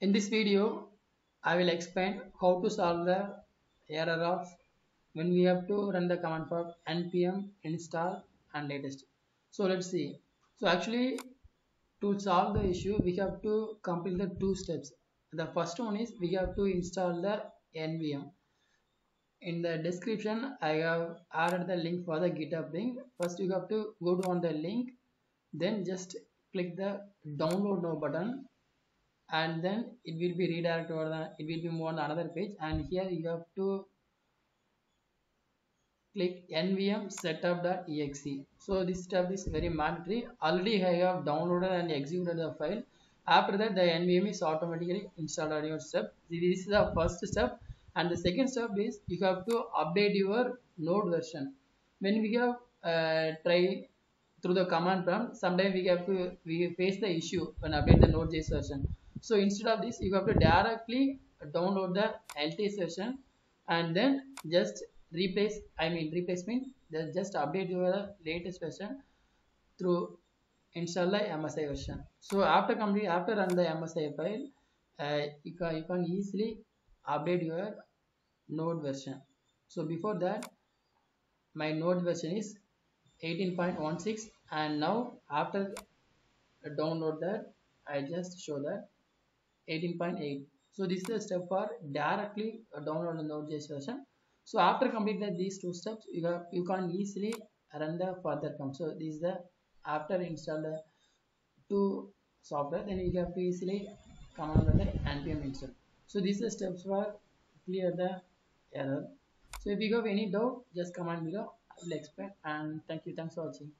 In this video, I will explain how to solve the error of when we have to run the command for npm install and latest. So let's see. So actually, to solve the issue, we have to complete the two steps. The first one is we have to install the nvm. In the description, I have added the link for the GitHub link. First, you have to go on the link, then just click the download now button. And then it will be redirected or it will be moved on another page, and here you have to click nvm setup.exe. So this step is very mandatory. Already I have downloaded and executed the file. After that, the nvm is automatically installed on your step. This is the first step, and the second step is you have to update your node version. When we have tried through the command prompt, sometimes we face the issue when update the Node.js version. So instead of this, you have to directly download the LTS version and then just just update your latest version through install the MSI version. So after run the MSI file, you can easily update your node version. So before that, my node version is 18.16, and now after download that, I just show that 18.8. So this is the step for directly download the Node.js version. So after completing these two steps, you can easily run the further command. So this is the after install the two software, then you have to easily command the npm install. So this is the steps for clear the error. So if you have any doubt, just comment below. I'll explain, and thanks for watching.